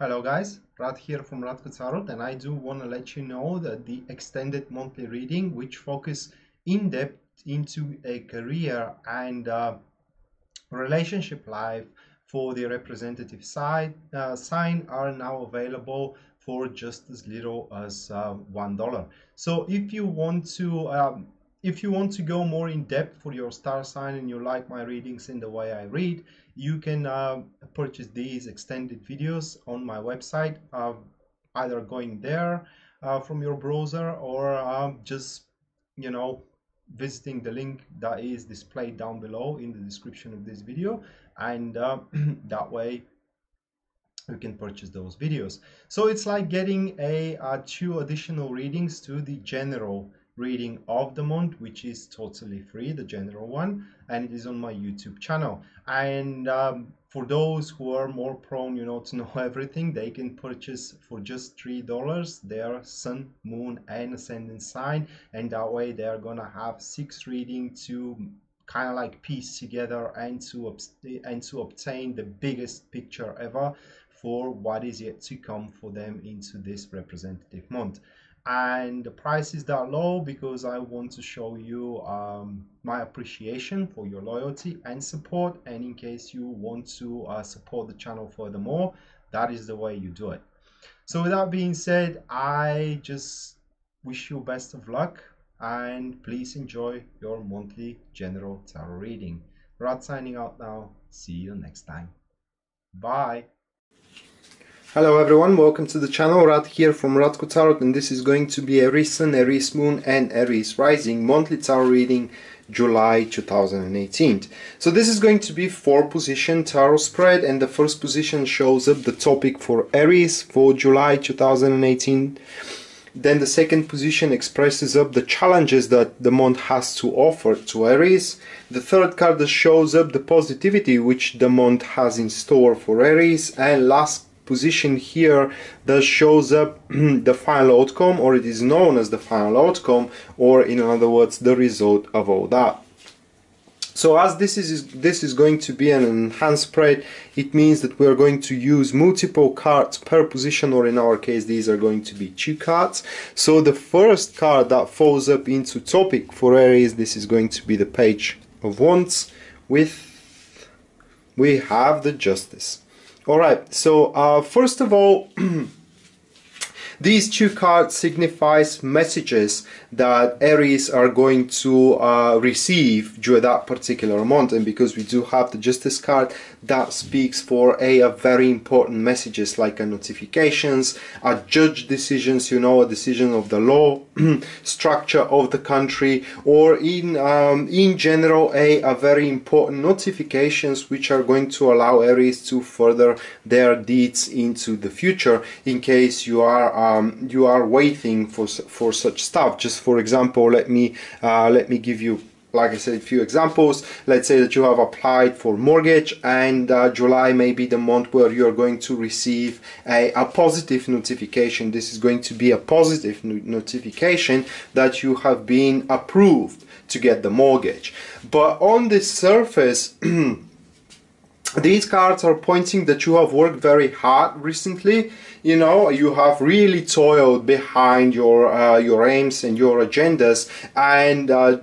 Hello guys, Rad here from Radko Tarot, and I do want to let you know that the extended monthly reading, which focus in depth into a career and relationship life for the representative side sign, are now available for just as little as $1. So if you want to go more in depth for your star sign and you like my readings and the way I read, you can purchase these extended videos on my website, either going there from your browser or just, you know, visiting the link that is displayed down below in the description of this video, and that way you can purchase those videos. So it's like getting a 2 additional readings to the general reading of the month, which is totally free, the general one, and it is on my YouTube channel. And for those who are more prone, you know, to know everything, they can purchase for just $3 their sun, moon and ascendant sign, and that way they are gonna have 6 readings to kind of like piece together and to obtain the biggest picture ever for what is yet to come for them into this representative month. And the price is that low because I want to show you my appreciation for your loyalty and support, and in case you want to support the channel furthermore, that is the way you do it. So with that being said, I just wish you best of luck, and please enjoy your monthly general tarot reading. Rad signing out now. See you next time. Bye. Hello everyone, welcome to the channel. Rad here from Radko Tarot, and this is going to be Aries Sun, Aries Moon and Aries Rising monthly tarot reading, July 2018. So this is going to be 4 position tarot spread, and the first position shows up the topic for Aries for July 2018. Then the second position expresses up the challenges that the month has to offer to Aries. The third card that shows up the positivity which the month has in store for Aries, and last position here that shows up the final outcome, or it is known as the final outcome, or in other words the result of all that. So as this is going to be an enhanced spread, it means that we are going to use multiple cards per position, or in our case these are going to be 2 cards. So the first card that falls up into topic for Aries, this is going to be the Page of Wands, with we have the Justice. Alright, so first of all, these 2 cards signifies messages that Aries are going to receive during that particular month, and because we do have the Justice card that speaks for a very important messages like a notifications, a judge decisions, you know, a decision of the law, structure of the country, or in general a very important notifications which are going to allow Aries to further their deeds into the future. In case you are waiting for such stuff, just for example, let me give you, like I said, a few examples. Let's say that you have applied for mortgage, and July may be the month where you are going to receive a positive notification. This is going to be a positive notification that you have been approved to get the mortgage. But on the surface, these cards are pointing that you have worked very hard recently, you know, you have really toiled behind your aims and your agendas, and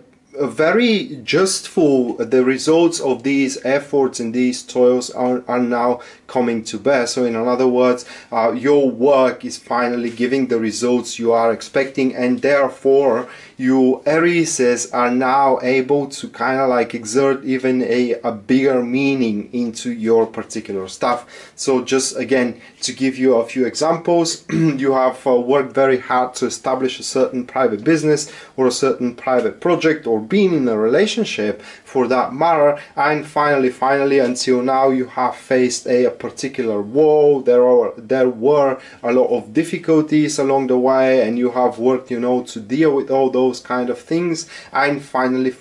very justful the results of these efforts and these toils are now coming to bear. So in other words, your work is finally giving the results you are expecting, and therefore you Aries are now able to kind of like exert even a bigger meaning into your particular stuff. So just again to give you a few examples, you have worked very hard to establish a certain private business or a certain private project, or been in a relationship for that matter, and finally until now you have faced a particular wall. There were a lot of difficulties along the way, and you have worked, you know, to deal with all those kind of things, and finally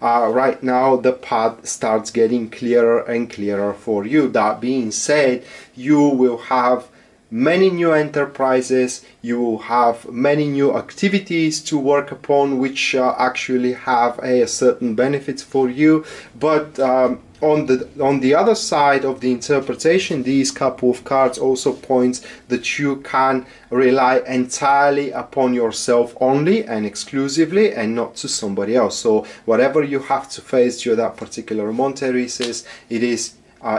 right now the path starts getting clearer and clearer for you. That being said, you will have many new enterprises, you will have many new activities to work upon, which actually have a certain benefits for you, but on the other side of the interpretation, these couple of cards also points that you can rely entirely upon yourself only and exclusively, and not to somebody else. So whatever you have to face during that particular month, Aries, it is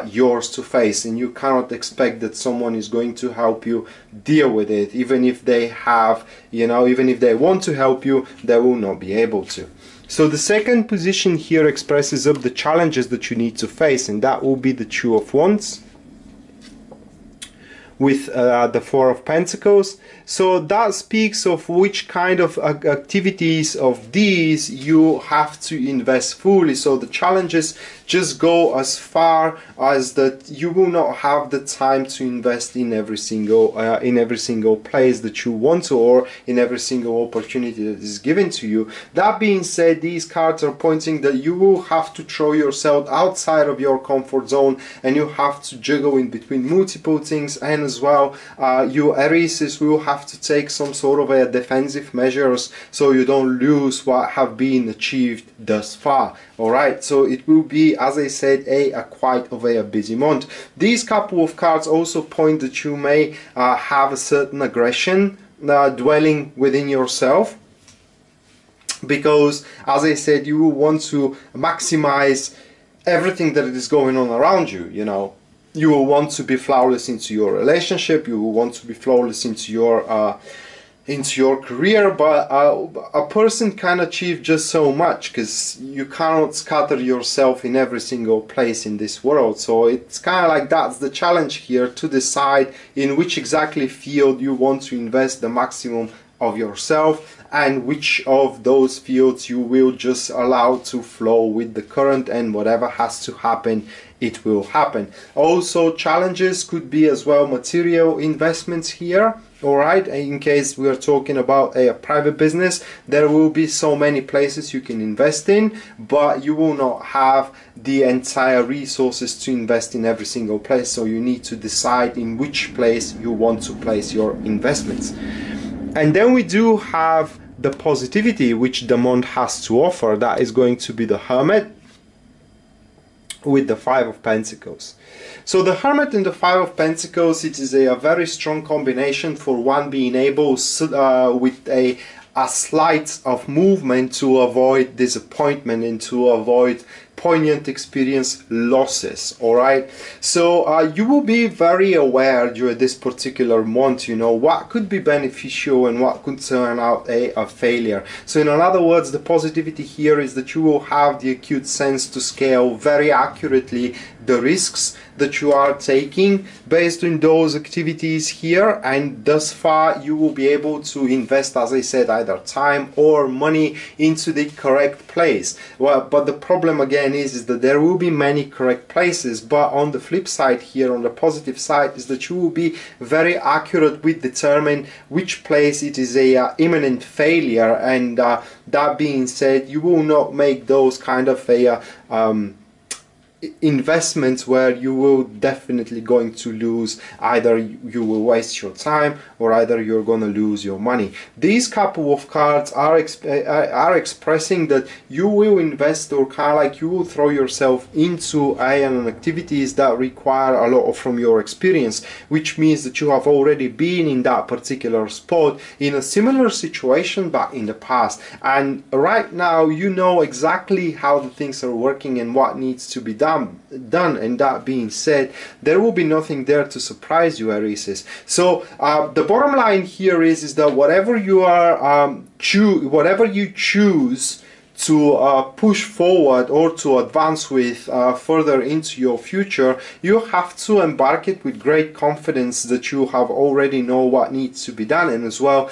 yours to face, and you cannot expect that someone is going to help you deal with it. Even if they have, you know, even if they want to help you, they will not be able to. So the second position here expresses up the challenges that you need to face, and that will be the Two of Wands with the Four of Pentacles. So that speaks of which kind of activities of these you have to invest fully. So the challenges just go as far as that you will not have the time to invest in every single place that you want to, or in every single opportunity that is given to you. That being said, these cards are pointing that you will have to throw yourself outside of your comfort zone, and you have to juggle in between multiple things, and as well you Aries will have to take some sort of a defensive measures so you don't lose what have been achieved thus far. Alright, so it will be, as I said, a quite of a busy month. These couple of cards also point that you may have a certain aggression dwelling within yourself, because, as I said, you will want to maximize everything that is going on around you, you know. You will want to be flawless into your relationship, you will want to be flawless into your career, but a person can achieve just so much, because you cannot scatter yourself in every single place in this world. So it's kind of like that's the challenge here, to decide in which exactly field you want to invest the maximum of yourself, and which of those fields you will just allow to flow with the current, and whatever has to happen, it will happen. Also, challenges could be as well material investments here. Alright, in case we are talking about a private business, there will be so many places you can invest in, but you will not have the entire resources to invest in every single place, so you need to decide in which place you want to place your investments. And then we do have the positivity which the month has to offer. That is going to be the Hermit with the Five of Pentacles. So the Hermit and the Five of Pentacles, it is a very strong combination, for one being able with a slight of movement to avoid disappointment and to avoid poignant experience losses. All right, so you will be very aware during this particular month, you know, what could be beneficial and what could turn out a failure. So in other words, the positivity here is that you will have the acute sense to scale very accurately the risks that you are taking based on those activities here, and thus far you will be able to invest, as I said, either time or money into the correct place. Well, but the problem again is that there will be many correct places, but on the flip side here, on the positive side, is that you will be very accurate with determine which place it is a imminent failure, and that being said, you will not make those kind of a investments where you will definitely going to lose. Either you will waste your time, or either you're going to lose your money. These couple of cards are expressing that you will invest, or kind of like you will throw yourself into activities that require a lot from your experience, which means that you have already been in that particular spot in a similar situation but in the past, and right now you know exactly how the things are working and what needs to be done. And that being said, there will be nothing there to surprise you, Aries. So the bottom line here is that whatever you are choose to push forward or to advance with further into your future, you have to embark it with great confidence that you have already know what needs to be done, and as well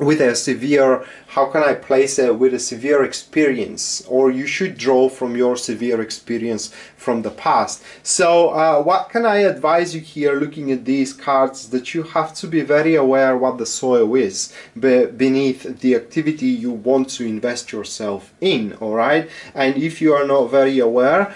with a severe, how can I place it, with a severe experience, or you should draw from your severe experience from the past. So what can I advise you here looking at these cards? That you have to be very aware what the soil is beneath the activity you want to invest yourself in. All right, and if you are not very aware,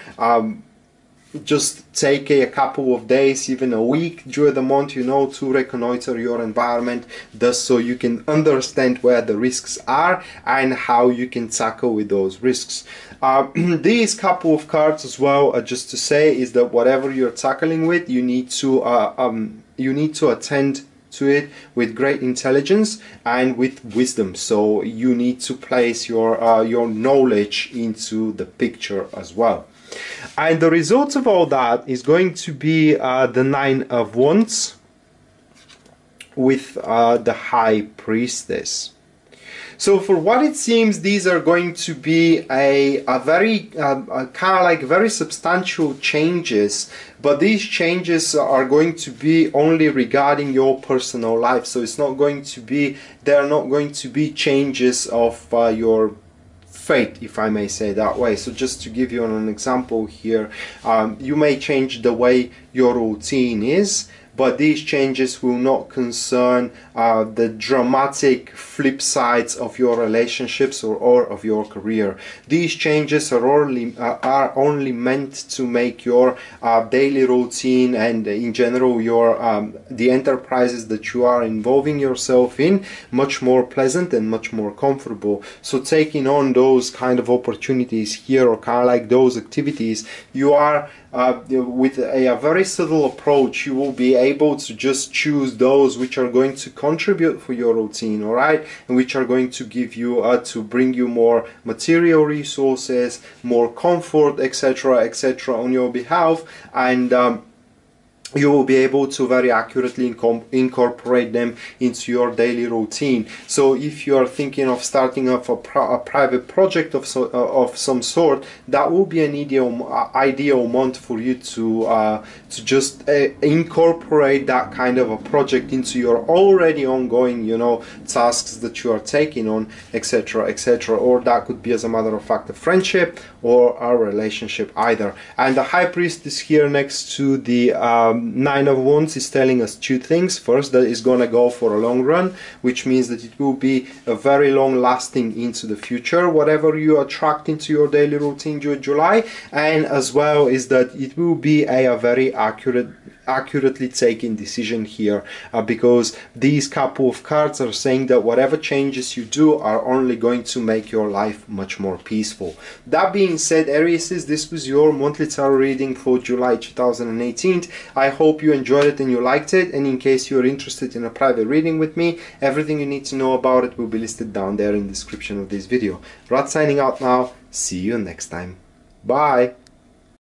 just take a couple of days, even a week during the month, you know, to reconnoiter your environment, thus so you can understand where the risks are and how you can tackle with those risks. These couple of cards as well, just to say, is that whatever you're tackling with, you need to attend to it with great intelligence and with wisdom. So you need to place your knowledge into the picture as well. And the result of all that is going to be the Nine of Wands with the High Priestess. So for what it seems, these are going to be a very kind of like very substantial changes, but these changes are going to be only regarding your personal life. So it's not going to be, they are not going to be changes of your fate, if I may say that way. So just to give you an example here, you may change the way your routine is, but these changes will not concern the dramatic flip sides of your relationships or of your career. These changes are only meant to make your daily routine and in general your the enterprises that you are involving yourself in much more pleasant and much more comfortable. So taking on those kind of opportunities here, or kind of like those activities, you are with a very subtle approach, you will be able to just choose those which are going to contribute for your routine, all right, and which are going to give you to bring you more material resources, more comfort, etc., etc., on your behalf, and you will be able to very accurately incorporate them into your daily routine. So if you are thinking of starting up a private project of some sort, that will be an ideal month for you to just incorporate that kind of a project into your already ongoing, you know, tasks that you are taking on, etc., etc. Or that could be, as a matter of fact, a friendship or a relationship either. And the High Priestess here next to the Nine of Wands is telling us two things. First, that it's gonna go for a long run, which means that it will be a very long lasting into the future, whatever you attract into your daily routine during July, and as well is that it will be a very accurately taken decision here, because these couple of cards are saying that whatever changes you do are only going to make your life much more peaceful. That being said, Aries, this was your monthly tarot reading for July 2018. I hope you enjoyed it and you liked it, and in case you are interested in a private reading with me, everything you need to know about it will be listed down there in the description of this video. Rad signing out now. See you next time. Bye.